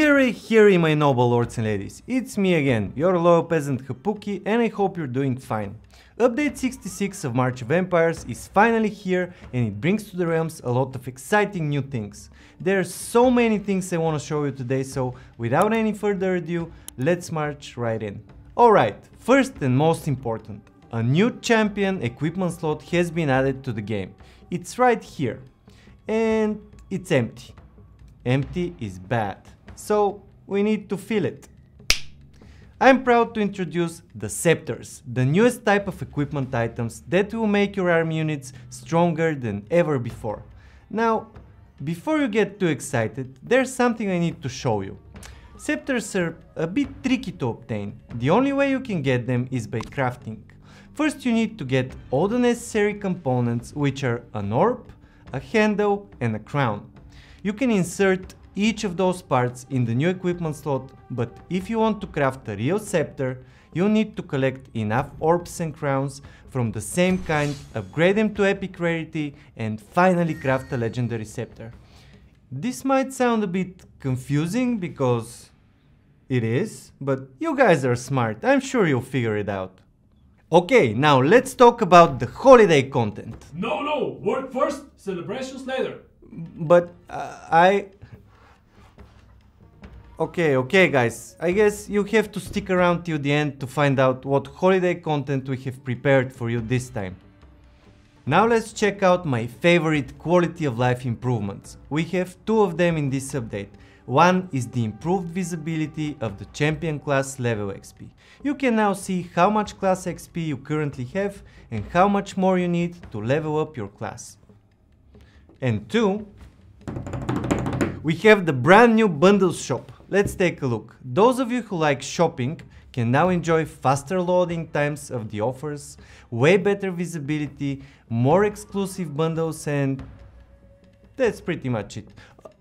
Hear ye, hear ye, my noble lords and ladies, it's me again, your loyal peasant Hapuki, and I hope you're doing fine. Update 66 of March of Empires is finally here, and it brings to the realms a lot of exciting new things. There are so many things I want to show you today, so without any further ado, let's march right in. Alright, first and most important, a new champion equipment slot has been added to the game. It's right here, and it's empty. Empty is bad, so we need to fill it. I'm proud to introduce the Scepters, the newest type of equipment items that will make your army units stronger than ever before. Now, before you get too excited, there's something I need to show you. Scepters are a bit tricky to obtain. The only way you can get them is by crafting. First you need to get all the necessary components, which are an orb, a handle and a crown. You can insert each of those parts in the new equipment slot, but if you want to craft a real scepter, you'll need to collect enough orbs and crowns from the same kind, upgrade them to epic rarity and finally craft a legendary scepter. This might sound a bit confusing because it is, but you guys are smart, I'm sure you'll figure it out. Okay, now let's talk about the holiday content. No, work first, celebrations later. But Okay guys, I guess you have to stick around till the end to find out what holiday content we have prepared for you this time. Now let's check out my favorite quality of life improvements. We have two of them in this update. One is the improved visibility of the champion class level XP. You can now see how much class XP you currently have and how much more you need to level up your class. And two, we have the brand new bundle shop. Let's take a look. Those of you who like shopping can now enjoy faster loading times of the offers, way better visibility, more exclusive bundles, and that's pretty much it.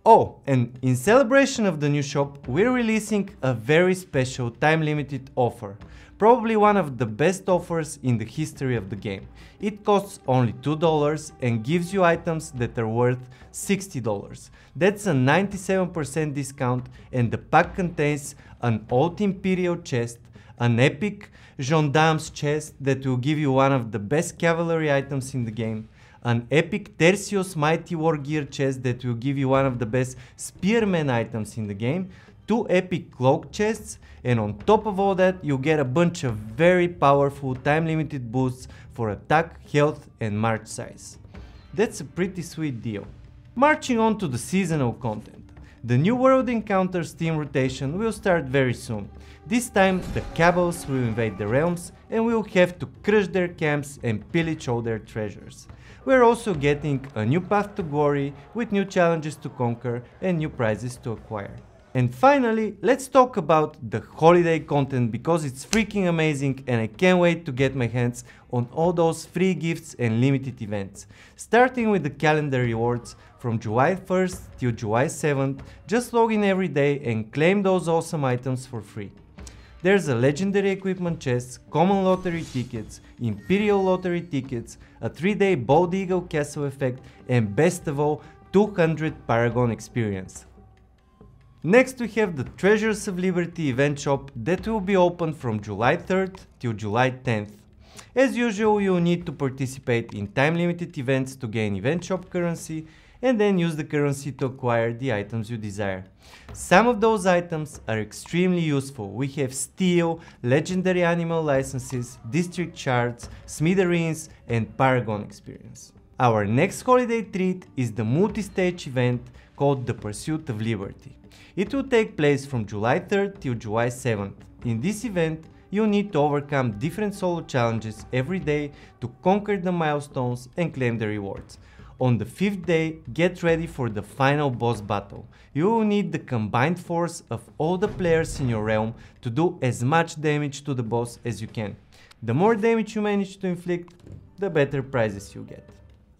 Oh, and in celebration of the new shop, we're releasing a very special time-limited offer. Probably one of the best offers in the history of the game. It costs only $2 and gives you items that are worth $60. That's a 97% discount and the pack contains an old Imperial chest, an epic Gendarme's chest that will give you one of the best cavalry items in the game, an epic Tercios Mighty War Gear chest that will give you one of the best spearman items in the game, two epic cloak chests, and on top of all that you get a bunch of very powerful time limited boosts for attack, health and march size. That's a pretty sweet deal. Marching on to the seasonal content. The new World Encounters team rotation will start very soon. This time the Cabals will invade the realms and we will have to crush their camps and pillage all their treasures. We're also getting a new path to glory with new challenges to conquer and new prizes to acquire. And finally, let's talk about the holiday content because it's freaking amazing and I can't wait to get my hands on all those free gifts and limited events. Starting with the calendar rewards, from July 1st till July 7th, just log in every day and claim those awesome items for free. There's a legendary equipment chest, common lottery tickets, imperial lottery tickets, a 3-day Bald Eagle Castle effect and best of all, 200 Paragon experience. Next we have the Treasures of Liberty event shop that will be open from July 3rd till July 10th. As usual, you'll need to participate in time-limited events to gain event shop currency and then use the currency to acquire the items you desire. Some of those items are extremely useful. We have steel, legendary animal licenses, district shards, smithereens and Paragon experience. Our next holiday treat is the multi-stage event called the Pursuit of Liberty. It will take place from July 3rd till July 7th. In this event, you'll need to overcome different solo challenges every day to conquer the milestones and claim the rewards. On the 5th day, get ready for the final boss battle. You will need the combined force of all the players in your realm to do as much damage to the boss as you can. The more damage you manage to inflict, the better prizes you get.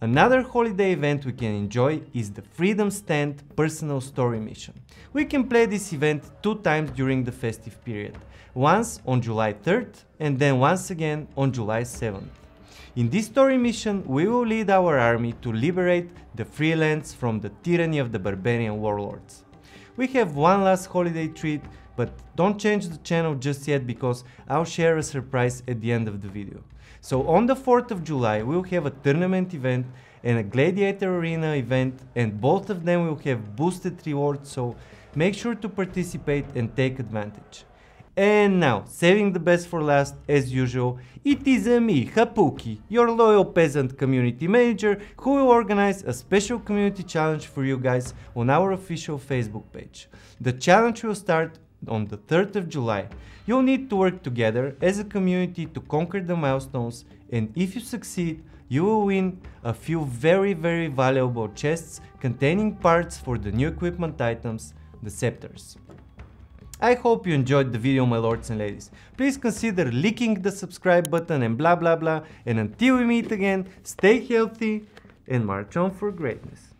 Another holiday event we can enjoy is the Freedom Stand personal story mission. We can play this event 2 times during the festive period, once on July 3rd and then once again on July 7th. In this story mission we will lead our army to liberate the free lands from the tyranny of the barbarian warlords. We have one last holiday treat, but don't change the channel just yet because I'll share a surprise at the end of the video. So on the 4th of July we'll have a tournament event and a Gladiator Arena event, and both of them will have boosted rewards, so make sure to participate and take advantage. And now, saving the best for last, as usual, it is Ami, Hapuki, your loyal peasant community manager, who will organize a special community challenge for you guys on our official Facebook page. The challenge will start on the 3rd of July. You'll need to work together as a community to conquer the milestones, and if you succeed, you will win a few very valuable chests containing parts for the new equipment items, the scepters. I hope you enjoyed the video, my lords and ladies. Please consider licking the subscribe button and blah blah blah, and until we meet again, stay healthy and march on for greatness.